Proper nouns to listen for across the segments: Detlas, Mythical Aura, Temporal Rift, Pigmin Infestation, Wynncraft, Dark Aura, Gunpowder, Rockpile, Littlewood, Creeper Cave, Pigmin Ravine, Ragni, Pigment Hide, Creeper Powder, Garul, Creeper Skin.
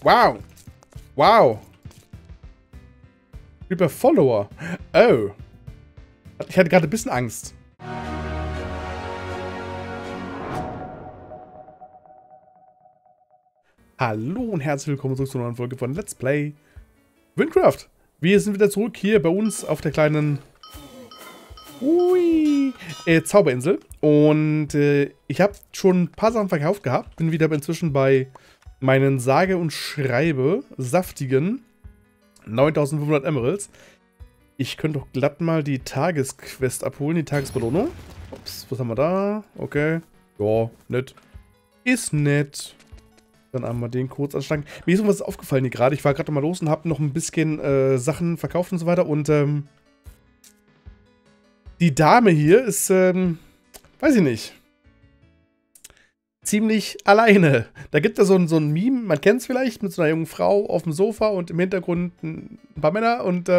Wow. Wow. Creeper Follower. Oh. Ich hatte gerade ein bisschen Angst. Hallo und herzlich willkommen zurück zu einer neuen Folge von Let's Play Wynncraft. Wir sind wieder zurück hier bei uns auf der kleinen Zauberinsel. Und ich habe schon ein paar Sachen verkauft gehabt. Bin wieder inzwischen bei meinen sage und schreibe saftigen 9500 Emeralds. Ich könnte doch glatt mal die Tagesquest abholen, die Tagesbelohnung. Ups, was haben wir da? Okay. Ja, nett. Ist nett. Dann einmal den kurz anschlagen. Mir ist irgendwas aufgefallen hier gerade. Ich war gerade mal los und habe noch ein bisschen Sachen verkauft und so weiter. Und die Dame hier ist, weiß ich nicht, ziemlich alleine. Da gibt es so ein Meme, man kennt es vielleicht, mit so einer jungen Frau auf dem Sofa und im Hintergrund ein paar Männer. Und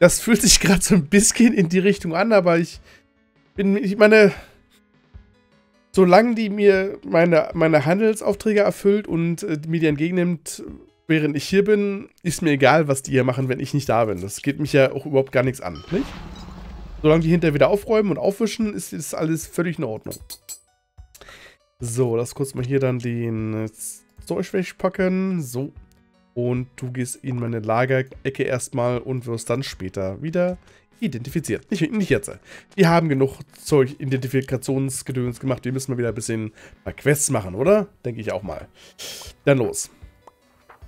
das fühlt sich gerade so ein bisschen in die Richtung an, aber ich meine... Solange die mir meine Handelsaufträge erfüllt und mir die entgegennimmt, während ich hier bin, ist mir egal, was die hier machen, wenn ich nicht da bin. Das geht mich ja auch überhaupt gar nichts an, nicht? Solange die hinterher wieder aufräumen und aufwischen, ist alles völlig in Ordnung. So, lass kurz mal hier dann den Zeug wegpacken. So. Und du gehst in meine Lagerecke erstmal und wirst dann später wieder identifiziert. Nicht jetzt. Wir haben genug Zeug Identifikationsgedöns gemacht. Wir müssen mal wieder ein bisschen Quests machen, oder? Denke ich auch mal. Dann los.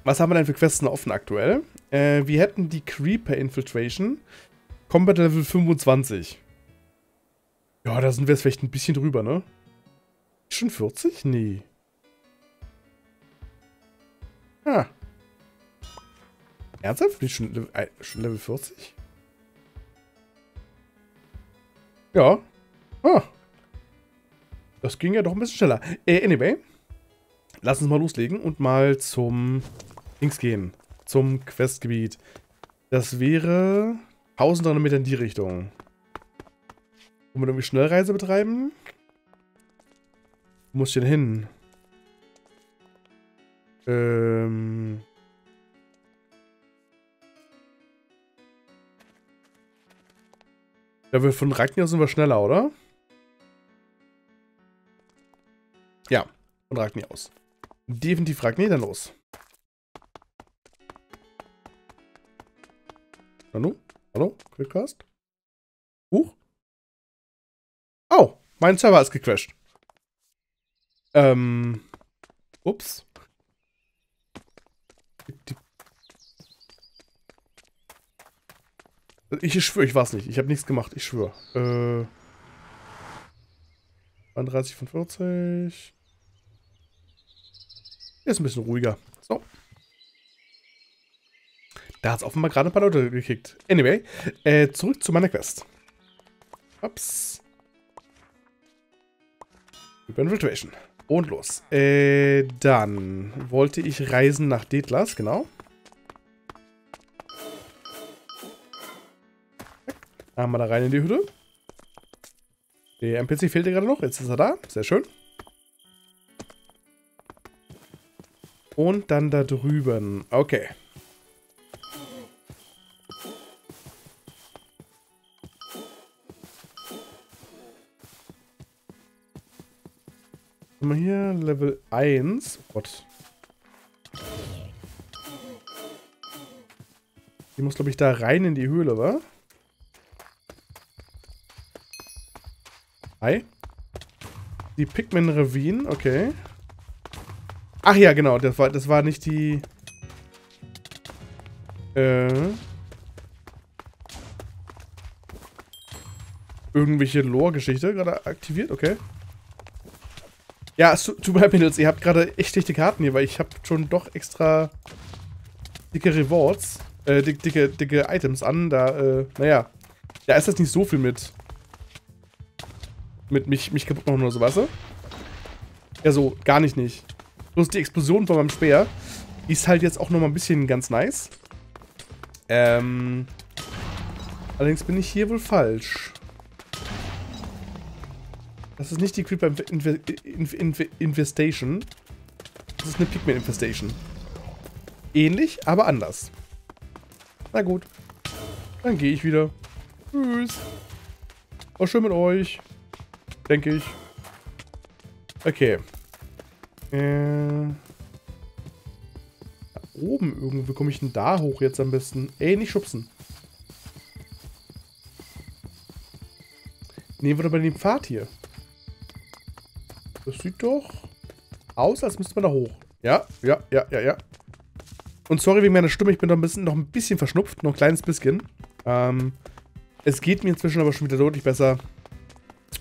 Was haben wir denn für Quests offen aktuell? Wir hätten die Creeper Infiltration. Combat Level 25. Ja, da sind wir jetzt vielleicht ein bisschen drüber, ne? Schon 40? Nee. Ah. Ernsthaft? Schon Level 40? Ja. Ah. Das ging ja doch ein bisschen schneller. Anyway. Lass uns mal loslegen und mal zum Dings gehen. Zum Questgebiet. Das wäre 1300 Meter in die Richtung. Wollen wir irgendwie Schnellreise betreiben? Wo muss ich denn hin? Ja, von Ragni aus sind wir schneller, oder? Ja, von Ragni aus. Definitiv Ragni, dann los. Hallo? Hallo? Quickcast? Huch? Oh, mein Server ist gecrashed. Ups. Ich schwöre, ich war es nicht. Ich habe nichts gemacht. Ich schwöre. 31 von 40. Ist ein bisschen ruhiger. So. Da hat es offenbar gerade ein paar Leute gekickt. Anyway. Zurück zu meiner Quest. Ups. Über Infiltration. Und los. Dann wollte ich reisen nach Detlas. Genau. Einmal da rein in die Hütte. Der NPC fehlte gerade noch. Jetzt ist er da. Sehr schön. Und dann da drüben. Okay. Haben wir hier Level 1. Oh Gott. Die muss, glaube ich, da rein in die Höhle, wa? Die Pigmin Ravine, okay. Ach ja, genau, das war nicht die... irgendwelche Lore-Geschichte gerade aktiviert, okay. Ja, tut mir leid, Mädels, ihr habt gerade echt dichte Karten hier, weil ich habe schon doch extra dicke Rewards, dicke Items an, da, naja, da ist das nicht so viel mit mich kaputt machen oder so, weißt du? Ja, so, gar nicht. Bloß die Explosion von meinem Speer ist halt jetzt auch nochmal ein bisschen ganz nice. Allerdings bin ich hier wohl falsch. Das ist nicht die Creeper Infestation. das ist eine Pigmin Infestation. Ähnlich, aber anders. Na gut. Dann gehe ich wieder. Tschüss. War schön mit euch. Denke ich. Okay. Da oben irgendwo komme ich denn da hoch jetzt am besten? Ey, nicht schubsen. Nehmen wir doch bei dem Pfad hier. Das sieht doch aus, als müsste man da hoch. Ja, ja, ja, ja, ja. Und sorry wegen meiner Stimme, ich bin noch ein bisschen verschnupft, noch ein kleines bisschen. Es geht mir inzwischen aber schon wieder deutlich besser.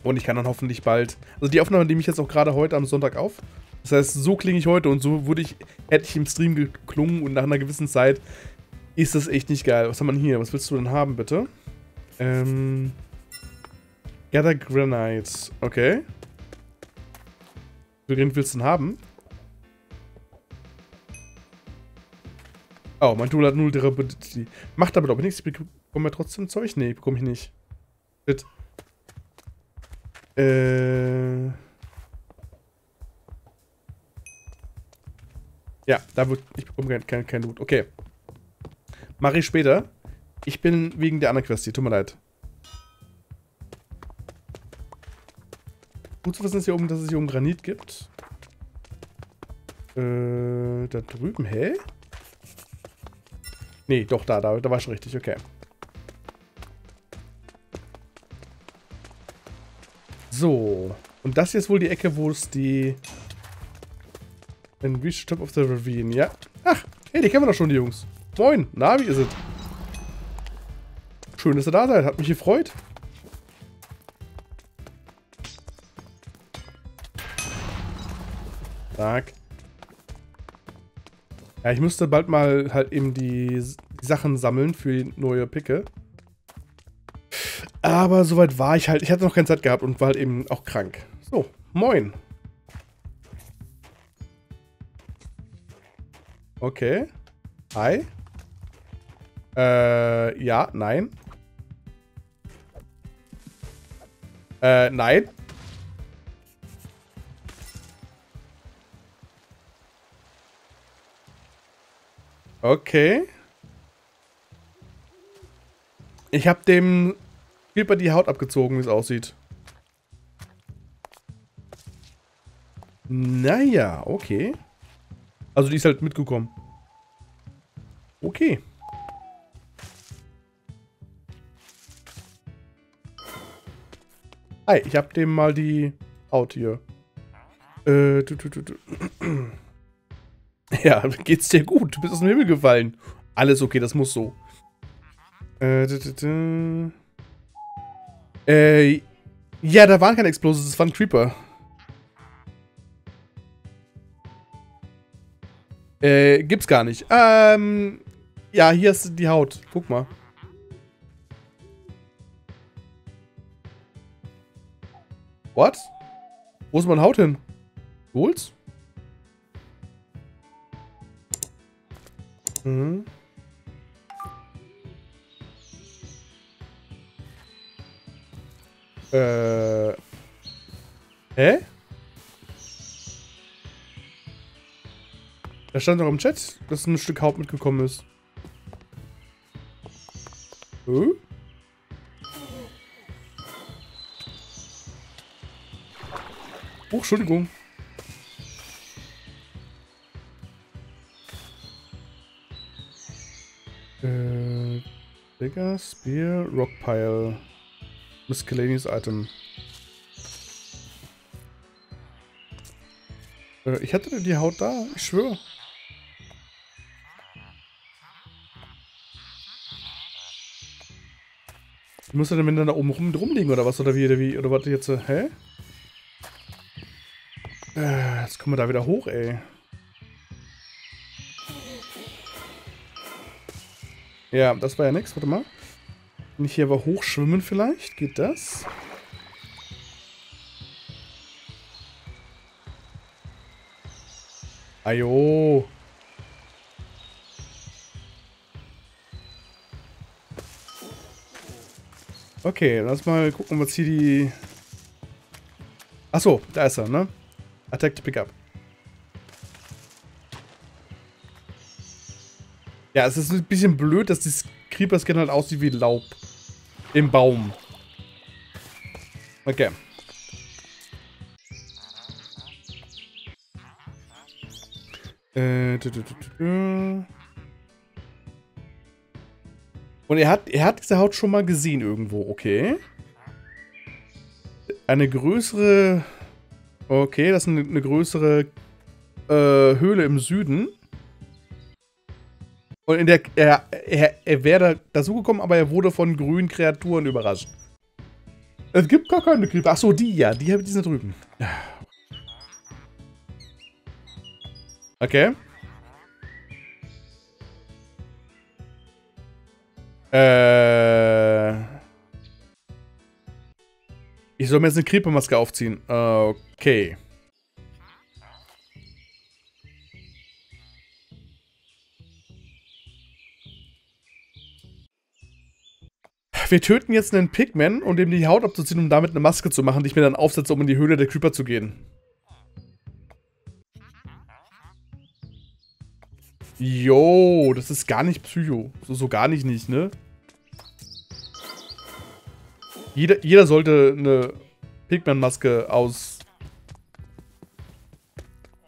Und ich kann dann hoffentlich bald... Also die Aufnahme nehme ich jetzt auch gerade heute am Sonntag auf. Das heißt, so klinge ich heute und so hätte ich im Stream geklungen. Und nach einer gewissen Zeit ist das echt nicht geil. Was haben wir hier? Was willst du denn haben, bitte? Gather Granite. Okay. Wie viel willst du denn haben? Oh, mein Tool hat 0 Durability. Macht aber doch nichts. Ich bekomme ja trotzdem Zeug. Nee, bekomme ich nicht. Shit. Ja, da wird. Ich bekomme kein Loot. Okay. Mache ich später. Ich bin wegen der anderen Quest hier. Tut mir leid. Gut zu wissen ist hier oben, dass es hier oben Granit gibt. Da drüben, hä? Nee, doch, da war schon richtig, okay. So. Und das hier ist wohl die Ecke, wo es die... And reach the top of the ravine, ja. Ach, hey, die kennen wir doch schon, die Jungs. Moin, na, wie ist es? Schön, dass ihr da seid, hat mich gefreut. Zack. Ja, ich müsste bald mal halt eben die Sachen sammeln für neue Picke. Aber soweit war ich halt. Ich hatte noch keine Zeit gehabt und war halt eben auch krank. So, moin. Okay. Hi. Ja, nein. Nein. Okay. Ich habe dem Creeper die Haut abgezogen, wie es aussieht. Naja, okay. Also die ist halt mitgekommen. Okay. Hi, ich habe dem mal die Haut hier. Ja, geht's dir gut? Du bist aus dem Himmel gefallen. Alles okay, das muss so. Ja, da waren keine Explosions, das waren Creeper. Gibt's gar nicht. Ja, hier ist die Haut. Guck mal. What? Wo ist meine Haut hin? Du holst? Mhm. Hä? Da stand doch im Chat, dass ein Stück Haut mitgekommen ist. Oh, Entschuldigung. Digger, Spear, Rockpile. Miscellaneous Item. Ich hatte die Haut da, ich schwöre. Muss er denn da oben rumliegen oder was? Oder warte jetzt? Hä? Jetzt kommen wir da wieder hoch, ey. Ja, das war ja nix. Warte mal. Kann ich hier aber hochschwimmen vielleicht? Geht das? Ajo. Okay, lass mal gucken, was hier die... Achso, da ist er, ne? Attack to pick up. Ja, es ist ein bisschen blöd, dass das Creeper Skin halt aussieht wie Laub im Baum. Okay. Und er hat diese Haut schon mal gesehen irgendwo, okay. Eine größere... Okay, das ist eine größere Höhle im Süden. Und in der... Er wäre dazugekommen, aber er wurde von grünen Kreaturen überrascht. Es gibt gar keine Creeper. Achso, die, ja. Die sind da drüben. Okay. Ich soll mir jetzt eine Creeper-Maske aufziehen. Okay. Wir töten jetzt einen Pigman, um ihm die Haut abzuziehen, um damit eine Maske zu machen, die ich mir dann aufsetze, um in die Höhle der Creeper zu gehen. Yo, das ist gar nicht Psycho. So gar nicht, ne? Jeder sollte eine Pigman-Maske aus...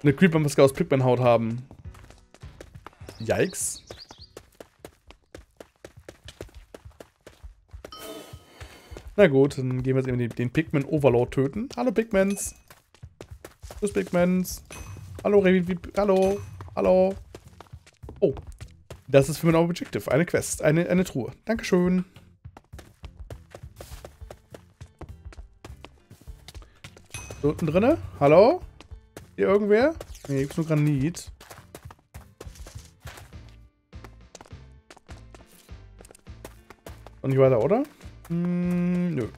Eine Creeper-Maske aus Pigman-Haut haben. Yikes. Na gut, dann gehen wir jetzt eben den Pigman-Overlord töten. Hallo Pigmans. Tschüss Pigmans. Hallo Revi. Hallo. Hallo. Oh. Das ist für mein Objective. Eine Quest. Eine Truhe. Dankeschön. Unten drinne? Hallo? Hier irgendwer? Ne, gibt's nur Granit. Und nicht weiter, oder? Hm, nö.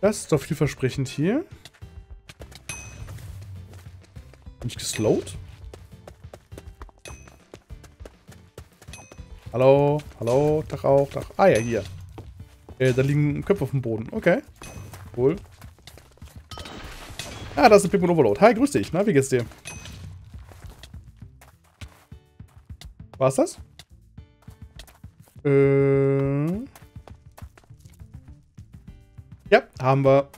Das ist doch vielversprechend hier. Bin ich geslowt? Hallo, hallo, Tag auch, Tag. Ah ja, hier. Da liegen Köpfe auf dem Boden. Okay. Cool. Ah, da ist ein Pigmin Overlord. Hi, grüß dich. Na, wie geht's dir? War's das? Ja, haben wir.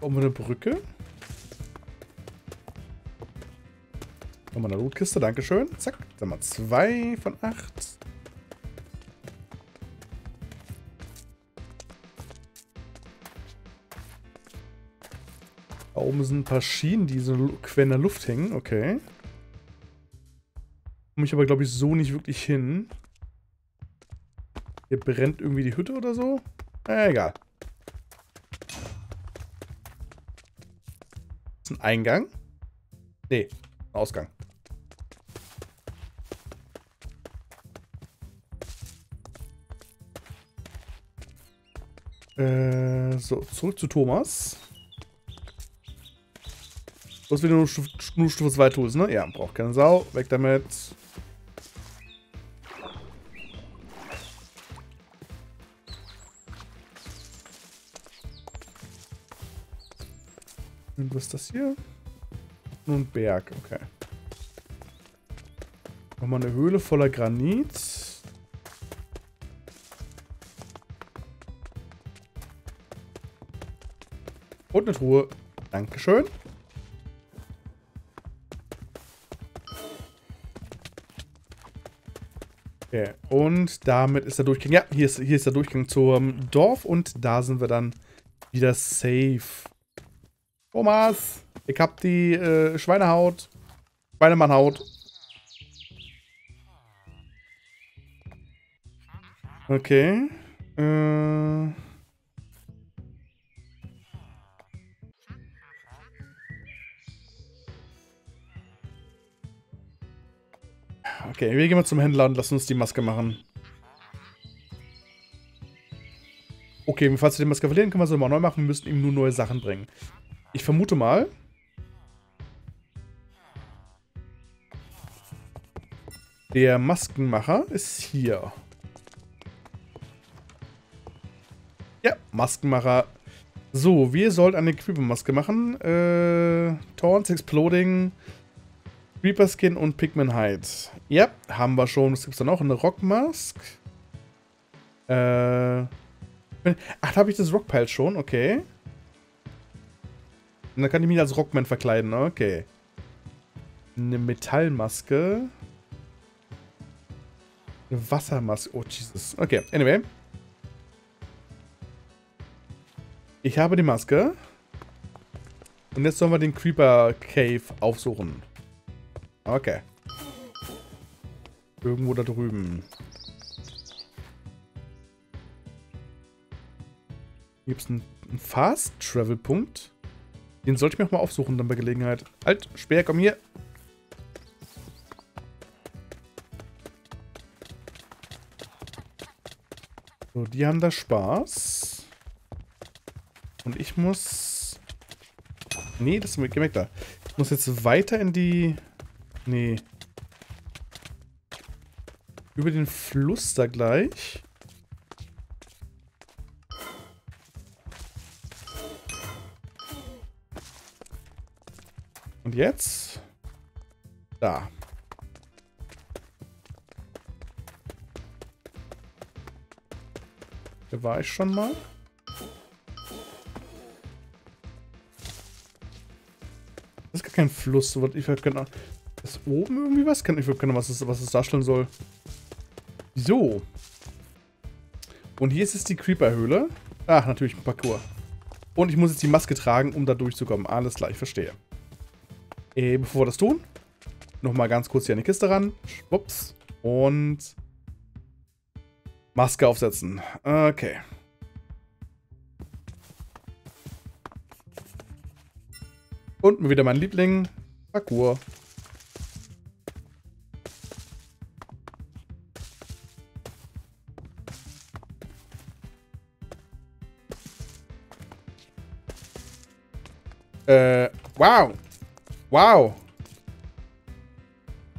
Brauchen wir eine Brücke? Nochmal eine Lootkiste, dankeschön. Zack, dann mal 2 von 8. Da oben sind ein paar Schienen, die so quer in der Luft hängen. Okay. Komme ich aber, glaube ich, so nicht wirklich hin. Hier brennt irgendwie die Hütte oder so. Egal. Ein Eingang? Nee, ein Ausgang. So, zurück zu Thomas. Du hast wieder nur Stufe 2 Tools, ne? Ja, braucht keine Sau. Weg damit. Und was ist das hier? Nur ein Berg, okay. Nochmal eine Höhle voller Granit. Und eine Truhe. Dankeschön. Okay, und damit ist der Durchgang. Ja, hier ist der Durchgang zum Dorf und da sind wir dann wieder safe. Thomas, ich hab die Schweinehaut. Schweinemannhaut. Okay. Okay, wir gehen mal zum Händler und lassen uns die Maske machen. Okay, falls wir die Maske verlieren, können wir sie nochmal neu machen. Wir müssen ihm nur neue Sachen bringen. Ich vermute mal, Der Maskenmacher ist hier. Ja, Maskenmacher. So, wir sollten eine Creeper-Maske machen. Thorns Exploding, Creeper Skin und Pigment Hide. Ja, haben wir schon. Was gibt es dann noch? Eine Rockmask. Ach, da habe ich das Rockpile schon. Okay. Und dann kann ich mich als Rockman verkleiden. Okay. Eine Metallmaske. Eine Wassermaske. Oh, Jesus. Okay, anyway. Ich habe die Maske. Und jetzt sollen wir den Creeper Cave aufsuchen. Okay. Irgendwo da drüben. Hier gibt es einen Fast-Travel-Punkt. Den sollte ich mir auch mal aufsuchen, dann bei Gelegenheit. Halt, Speer, komm hier. So, die haben da Spaß. Und ich muss... Nee, das ist gemerkt da. Ich muss jetzt weiter in die... Nee. Über den Fluss da gleich. Und jetzt? Da. Da war ich schon mal. Das ist gar kein Fluss. Ist oben irgendwie was? Ich weiß gar nicht, was das darstellen soll. So. Und hier ist jetzt die Creeper-Höhle. Ach, natürlich ein Parcours. Und ich muss jetzt die Maske tragen, um da durchzukommen. Alles klar, ich verstehe. Bevor wir das tun, nochmal ganz kurz hier an die Kiste ran. Schwupps. Und Maske aufsetzen. Okay. Und wieder mein Liebling. Parkour. Wow. Wow.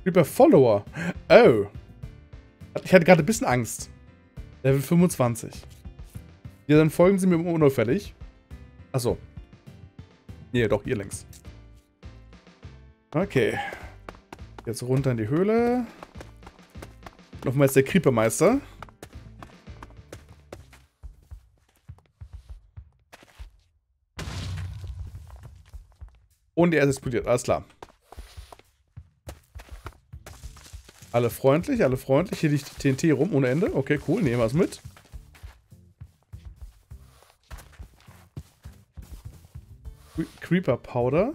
Creeper Follower. Oh. Ich hatte gerade ein bisschen Angst. Level 25. Ja, dann folgen sie mir unauffällig. Achso. Nee, doch, hier links. Okay. Jetzt runter in die Höhle. Nochmal ist der Creepermeister. Und er ist explodiert, alles klar. Alle freundlich, alle freundlich. Hier liegt TNT rum, ohne Ende. Okay, cool, nehmen wir es mit. Creeper Powder.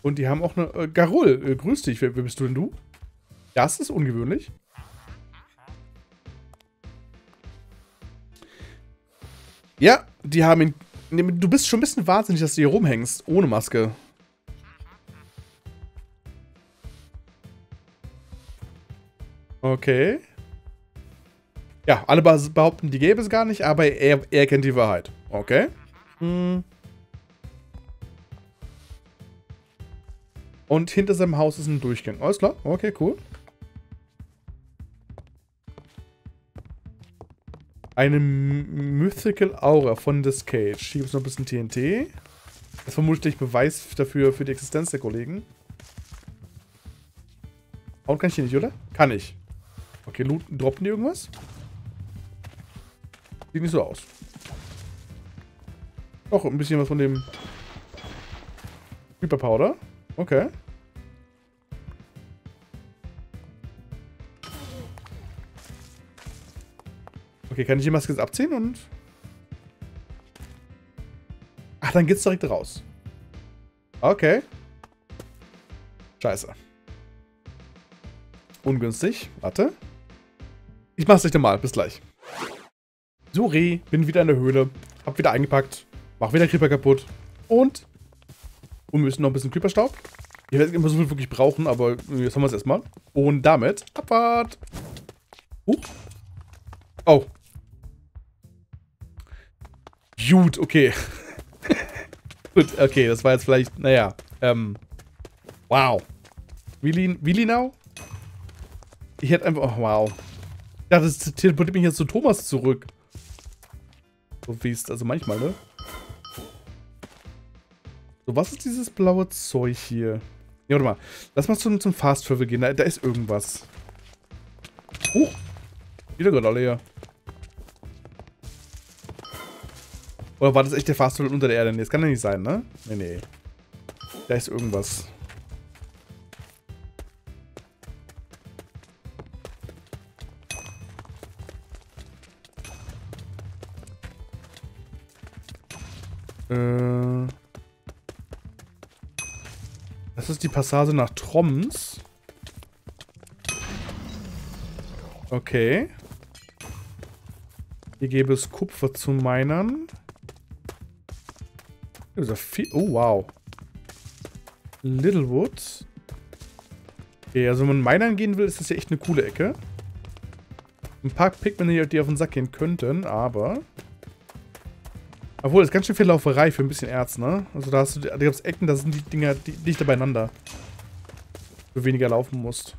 Und die haben auch eine... Garul, grüß dich. Wer bist du denn du? Das ist ungewöhnlich. Ja, die haben ihn... Du bist schon ein bisschen wahnsinnig, dass du hier rumhängst, ohne Maske. Okay. Ja, alle behaupten, die gäbe es gar nicht, aber er kennt die Wahrheit. Okay. Hm. Und hinter seinem Haus ist ein Durchgang. Alles klar, okay, cool. Eine Mythical Aura von The Cage. Hier gibt es noch ein bisschen TNT. Das ist vermutlich Beweis dafür, für die Existenz der Kollegen. Hauen kann ich hier nicht, oder? Kann ich. Okay, looten, droppen die irgendwas? Sieht nicht so aus. Doch, ein bisschen was von dem Creeper Powder. Okay. Okay, kann ich die Maske jetzt abziehen und... Ach, dann geht's direkt raus. Okay. Scheiße. Ungünstig. Warte. Ich mach's nicht nochmal. Bis gleich. Sorry, bin wieder in der Höhle. Hab wieder eingepackt. Mach wieder Creeper kaputt. Und wir müssen noch ein bisschen Creeperstaub. Ich weiß nicht, ob wir so viel wirklich brauchen, aber jetzt haben wir es erstmal. Und damit... Abfahrt! Oh. Gut, okay. Gut, okay, das war jetzt vielleicht, naja, wow. Willi now? Ich hätte einfach... Oh, wow. Ja, das teleportiert mich jetzt zu Thomas zurück. So wie es... Also manchmal, ne? So, was ist dieses blaue Zeug hier? Ja, warte mal. Lass mal zum Fast Travel gehen. Da ist irgendwas. Oh! Wieder gerade alle hier. Oder war das echt der Fast Travel unter der Erde? Nee, das kann ja nicht sein, ne? Nee, nee. Da ist irgendwas. Das ist die Passage nach Troms. Okay. Hier gäbe es Kupfer zu minern. Oh, wow. Littlewood. Okay, also wenn man minern gehen will, ist das ja echt eine coole Ecke. Ein paar Pigmin, die auf den Sack gehen könnten, aber... Obwohl, ist ganz schön viel Lauferei für ein bisschen Erz, ne? Also da hast du, da gibt's Ecken, da sind die Dinger dichter beieinander. Wo du weniger laufen musst.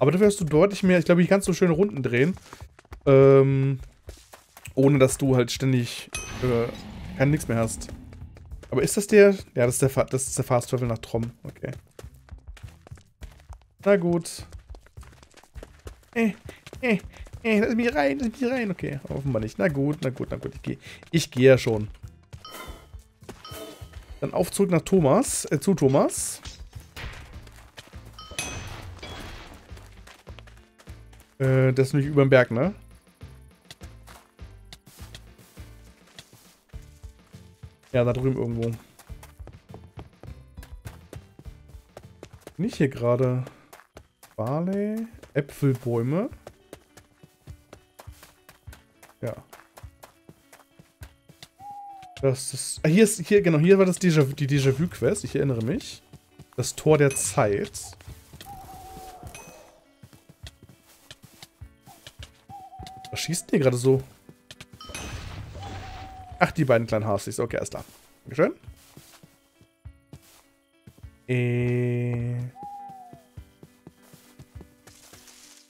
Aber dafür hast du deutlich mehr, ich glaube, hier kannst du schöne Runden drehen. Ohne dass du halt ständig kein nix mehr hast. Aber ist das der? Ja, das ist der Fast Travel nach Trom. Okay. Na gut. Lass mich rein, lass mich rein. Okay, offenbar nicht. Na gut, na gut, na gut. Ich gehe ja schon. Dann Aufzug nach Thomas. Zu Thomas. Das ist nämlich über dem Berg, ne? Ja, da drüben irgendwo. Nicht hier gerade. Barley. Äpfelbäume. Ja. Das ist... Ah, hier ist... Hier, genau, hier war das die Déjà-vu-Quest. Ich erinnere mich. Das Tor der Zeit. Was schießt denn hier gerade so? Ach, die beiden kleinen Hasis. Okay, alles klar. Dankeschön.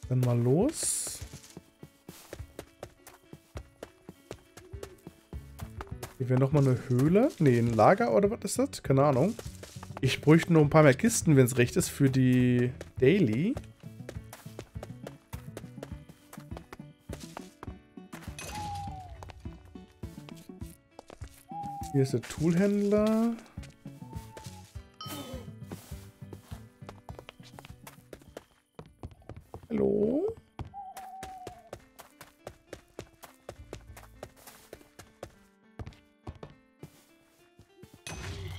Dann mal los. Hier wäre nochmal eine Höhle. Ne, ein Lager oder was ist das? Keine Ahnung. Ich bräuchte noch ein paar mehr Kisten, wenn es recht ist, für die Daily. Hier ist der Toolhändler. Hallo?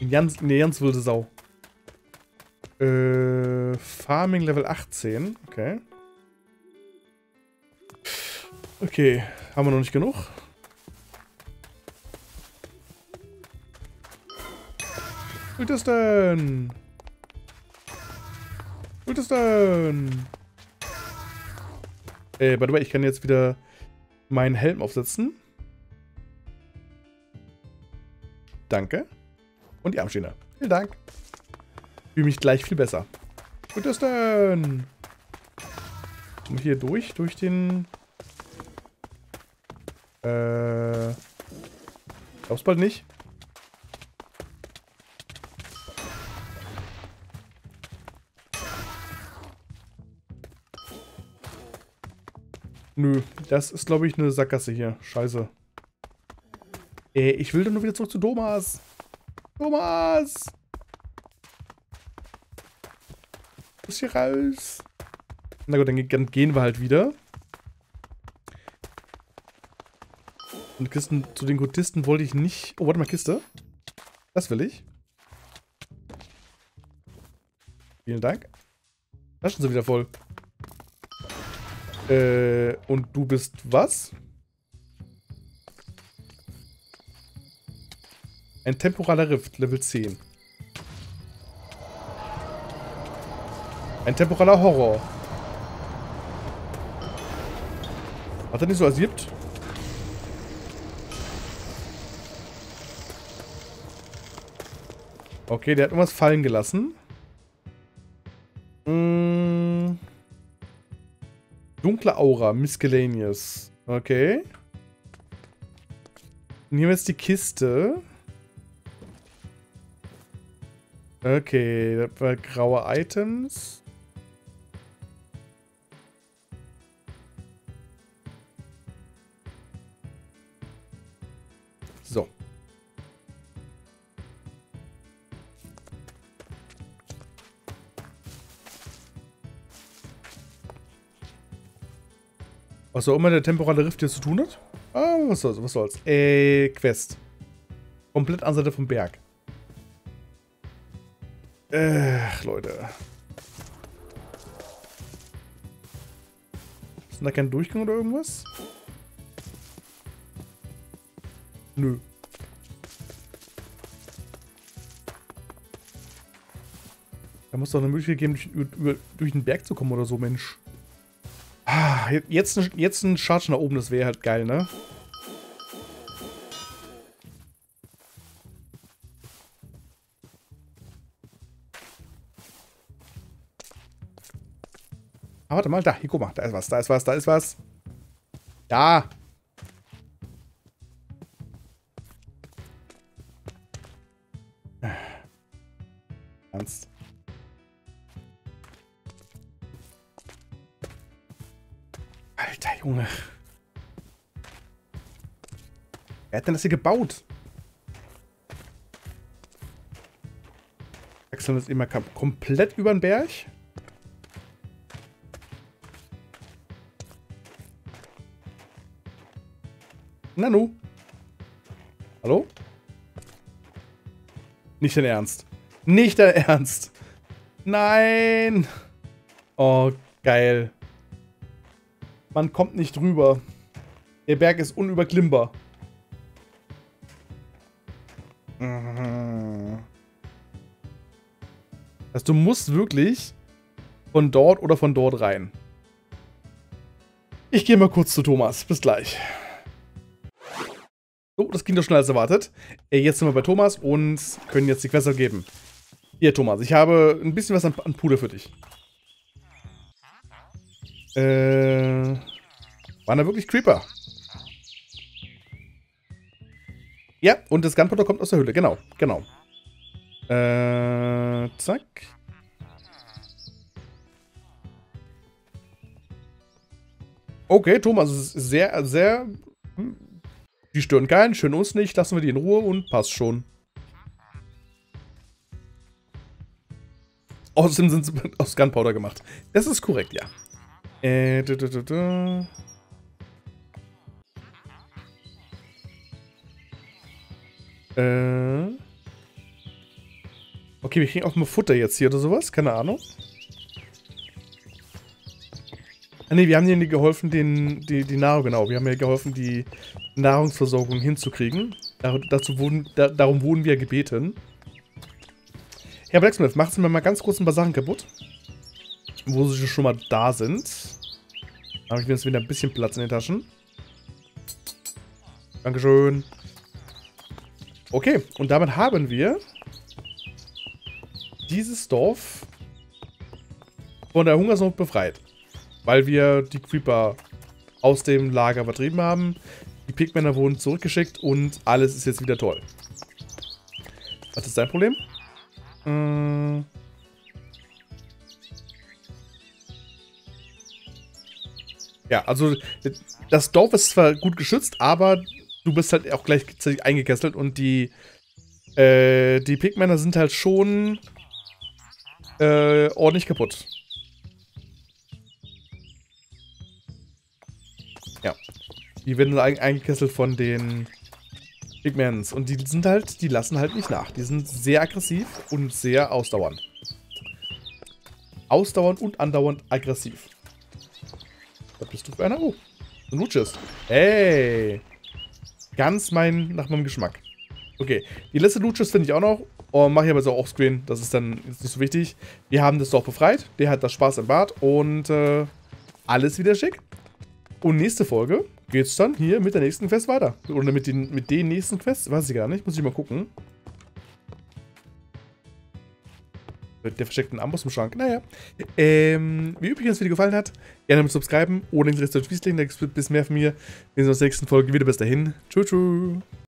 Ganz wilde Sau. Farming Level 18. Okay. Okay. Haben wir noch nicht genug? Was ist denn? Was ist denn? By the way, ich kann jetzt wieder meinen Helm aufsetzen. Danke. Und die Armschiene. Vielen Dank. Fühle mich gleich viel besser. Gut ist denn? Und hier durch den... Glaub's bald nicht. Nö, das ist, glaube ich, eine Sackgasse hier. Scheiße. Ich will doch nur wieder zurück zu Thomas. Thomas! Du bist hier raus. Na gut, dann gehen wir halt wieder. Und Kisten zu den Gotisten wollte ich nicht... Oh, warte mal, Kiste. Das will ich. Vielen Dank. Taschen sind wieder voll. Und du bist was? Ein temporaler Rift, Level 10. Ein temporaler Horror. Hat er nicht so asiebt? Okay, der hat irgendwas fallen gelassen. Dunkle Aura, Miscellaneous. Okay. Und hier haben wir jetzt die Kiste. Okay, das war graue Items. So. Was auch immer der temporale Rift hier zu tun hat? Ah, was soll's, was soll's. Quest. Komplett an der Seite vom Berg. Leute. Ist da kein Durchgang oder irgendwas? Nö. Da muss doch eine Möglichkeit geben, durch den Berg zu kommen oder so, Mensch. Ah, jetzt ein Charge nach oben, das wäre halt geil, ne? Warte mal, da, hier, guck mal, da ist was, da ist was, da ist was. Da! Ernst. Alter Junge. Wer hat denn das hier gebaut? Wechseln ist immer komplett über den Berg. Nanu. Hallo? Nicht dein Ernst. Nicht dein Ernst. Nein. Oh, geil. Man kommt nicht drüber. Der Berg ist unüberklimmbar. Also du musst wirklich von dort oder von dort rein. Ich gehe mal kurz zu Thomas. Bis gleich. So, das ging doch schneller als erwartet. Jetzt sind wir bei Thomas und können jetzt die Quest abgeben. Hier, Thomas, ich habe ein bisschen was an Puder für dich. Waren da wirklich Creeper? Ja, und das Gunpowder kommt aus der Höhle. Genau, genau. Zack. Okay, Thomas, es ist sehr, sehr... Die stören keinen, stören uns nicht, lassen wir die in Ruhe und passt schon. Außerdem sind sie aus Gunpowder gemacht. Das ist korrekt, ja. Okay, wir kriegen auch mal Futter jetzt hier oder sowas, keine Ahnung. Ah ne, wir haben denen geholfen, die Nahrung, genau. Wir haben ja geholfen, die Nahrungsversorgung hinzukriegen. Darum wurden wir gebeten. Herr Blacksmith, machen Sie mir mal ganz kurz ein paar Sachen kaputt. Wo Sie schon mal da sind. Da habe ich jetzt wieder ein bisschen Platz in den Taschen. Dankeschön. Okay, und damit haben wir dieses Dorf von der Hungersnot befreit. Weil wir die Creeper aus dem Lager vertrieben haben. Die Pigmänner wurden zurückgeschickt und alles ist jetzt wieder toll. Was ist dein Problem? Ja, also das Dorf ist zwar gut geschützt, aber du bist halt auch gleichzeitig eingekesselt und die Pigmänner sind halt schon ordentlich kaputt. Ja. Die werden eingekesselt von den Pigmans. Und die sind halt, die lassen halt nicht nach. Die sind sehr aggressiv und sehr ausdauernd. Ausdauernd und andauernd aggressiv. Da bist du für einer. Oh, so ein Lutsches. Hey. Ganz nach meinem Geschmack. Okay, die letzte Lutsches finde ich auch noch. Und mache ich aber so offscreen. Das ist dann jetzt nicht so wichtig. Wir haben das Dorf befreit. Der hat das Spaß im Bad. Und alles wieder schick. Und nächste Folge geht's dann hier mit der nächsten Quest weiter. Oder mit den nächsten Quests. Weiß ich gar nicht. Muss ich mal gucken. Der versteckt einen Amboss im Schrank. Naja. Wie üblich, wenn es dir gefallen hat, gerne mit subscriben. Oder links rechts durch Wiesling. Da gibt es bis mehr von mir. Wir sehen uns in der nächsten Folge wieder. Bis dahin. Tschüss.